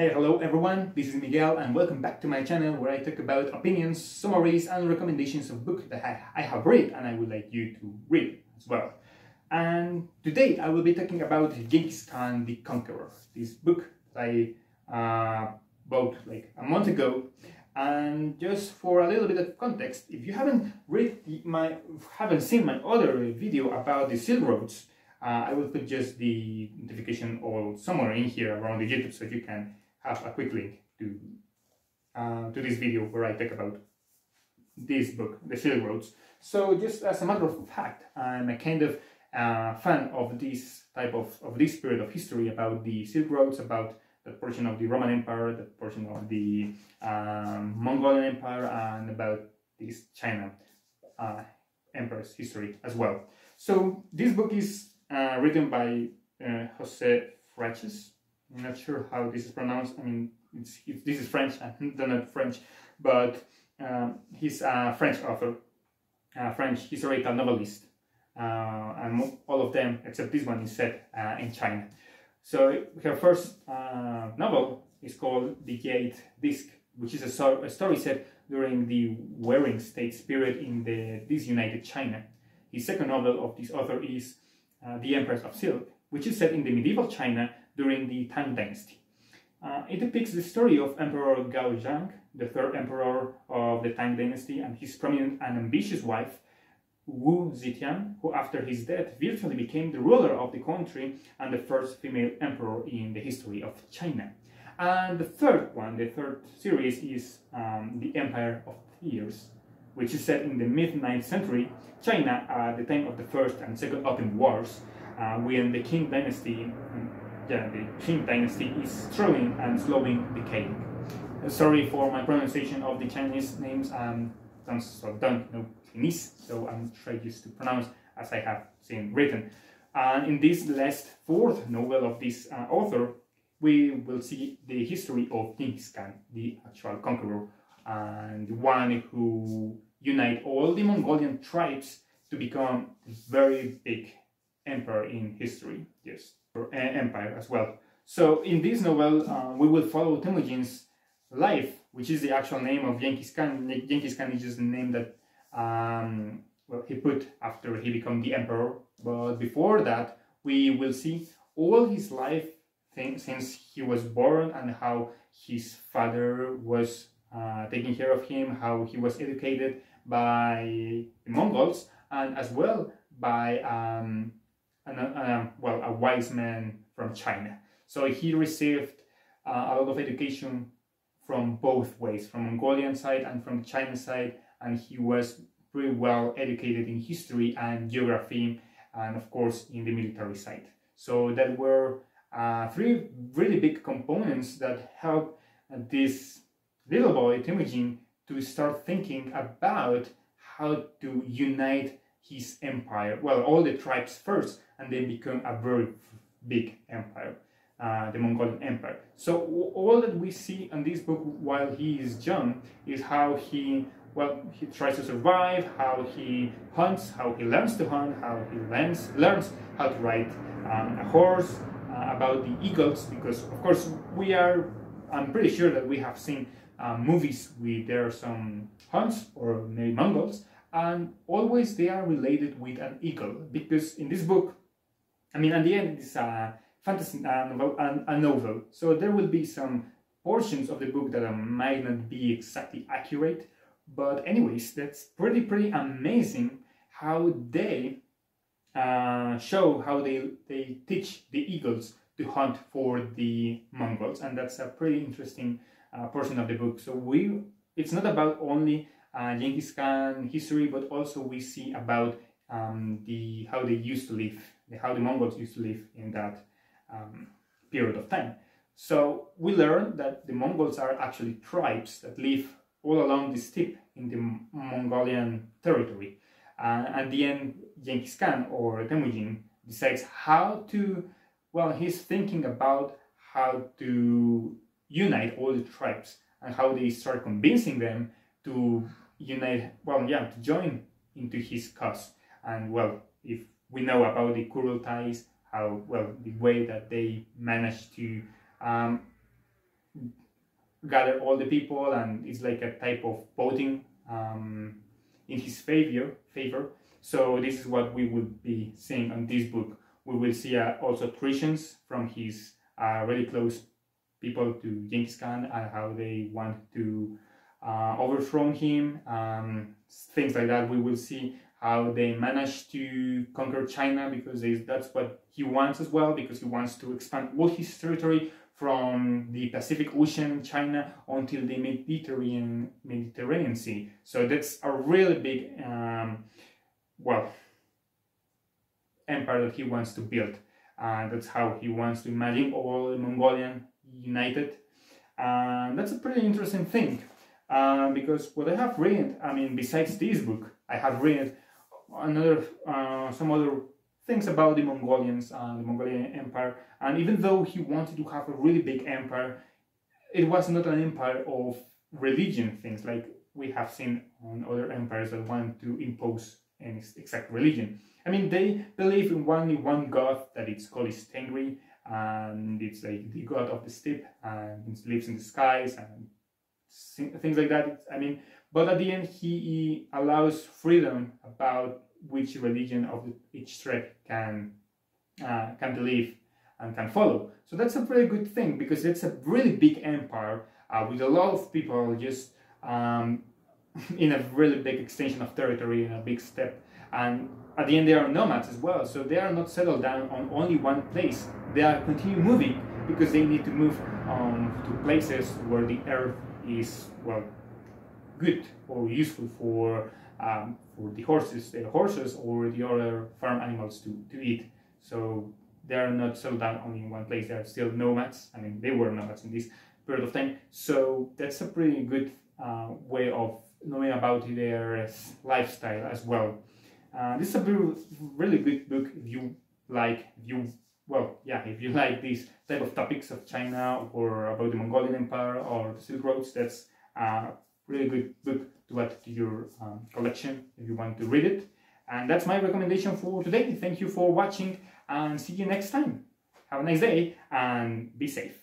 Hey, hello everyone, this is Miguel and welcome back to my channel where I talk about opinions, summaries and recommendations of books that I have read and I would like you to read as well. And today I will be talking about Genghis Khan the Conqueror, this book that I bought like a month ago. And just for a little bit of context, if you haven't read haven't seen my other video about the Silk Roads, I will put just the notification or somewhere in here around the YouTube so you can have a quick link to this video where I talk about this book, The Silk Roads. So just as a matter of fact, I'm a kind of fan of this type of this period of history about the Silk Roads, about that portion of the Roman Empire, that portion of the Mongolian Empire, and about this China Emperor's history as well. So this book is written by José Fréches. I'm not sure how this is pronounced. I mean, this is French. I don't know French, but he's a French author, a French historical novelist, and all of them except this one is set in China. So her first novel is called The Jade Disc, which is a story set during the Warring States period in the disunited China. His second novel of this author is The Empress of Silk, which is set in the medieval China during the Tang dynasty. It depicts the story of Emperor Gaozong, the third emperor of the Tang dynasty, and his prominent and ambitious wife, Wu Zetian, who after his death virtually became the ruler of the country and the first female emperor in the history of China. And the third one, the third series, is The Empire of Tears, which is set in the mid-9th century China at the time of the First and Second Opium Wars, when the Qing dynasty, is struggling and slowly decaying. Sorry for my pronunciation of the Chinese names. I don't know Chinese, so I'm trying just to pronounce as I have seen written. And in this last fourth novel of this author, we will see the history of Genghis Khan, the actual conqueror, and the one who unite all the Mongolian tribes to become a very big emperor in history, yes, or empire as well. So in this novel, we will follow Temujin's life, which is the actual name of Genghis Khan. Genghis Khan is just the name that well, he put after he became the emperor. But before that, we will see all his life since he was born and how his father was taking care of him, how he was educated by the Mongols, and as well by a wise man from China. So he received a lot of education from both ways, from Mongolian side and from China side, and he was pretty well educated in history and geography, and of course in the military side. So that were three really big components that helped this little boy Temujin to start thinking about how to unite his empire, well, all the tribes first, and then become a very big empire, the Mongolian Empire. So all that we see in this book while he is young is how he tries to survive, how he hunts, how he learns to hunt, how he learns how to ride a horse, about the eagles, because of course I'm pretty sure that we have seen movies where there are some Huns or maybe Mongols, and always they are related with an eagle, because in this book, I mean, at the end it's a fantasy novel, so there will be some portions of the book that might not be exactly accurate, but anyways, that's pretty amazing how they show how they teach the eagles to hunt for the Mongols, and that's a pretty interesting portion of the book. So it's not about only Genghis Khan history, but also we see about how they used to live, how the Mongols used to live in that period of time. So we learn that the Mongols are actually tribes that live all along the steppe in the Mongolian territory. At the end, Genghis Khan or Temujin decides how to he's thinking about how to unite all the tribes and how they start convincing them to unite, to join into his cause. And if we know about the Kuril ties, the way that they managed to gather all the people, and it's like a type of voting in his favor. So this is what we will be seeing on this book. We will see also Christians from his really close people to Genghis Khan, and how they want to overthrow him, things like that. We will see how they managed to conquer China, because that's what he wants as well, because he wants to expand all his territory from the Pacific Ocean, China, until the Mediterranean Sea. So that's a really big, empire that he wants to build. That's how he wants to imagine all the Mongolian united. That's a pretty interesting thing, because what I have read, I mean, besides this book, I have read some other things about the Mongolians and the Mongolian Empire, and even though he wanted to have a really big empire, it was not an empire of religion things like we have seen on other empires that want to impose an exact religion. I mean, they believe in only one god that it's called is Tengri, and it's like the god of the steppe, and it lives in the skies and things like that. I mean, but at the end he allows freedom about which religion of each tribe can believe and can follow. So that's a pretty good thing, because it's a really big empire with a lot of people, just in a really big extension of territory, in a big steppe. And at the end they are nomads as well, so they are not settled down on only one place. They are continue moving, because they need to move to places where the earth is good or useful for the horses or the other farm animals to eat. So they are not settled down only in one place. They are still nomads. I mean, they were nomads in this period of time. So that's a pretty good way of knowing about their lifestyle as well. This is a really good book if you like if you like these type of topics of China or about the Mongolian Empire or the Silk Roads. That's really good book to add to your collection if you want to read it. And that's my recommendation for today. Thank you for watching, and see you next time. Have a nice day and be safe.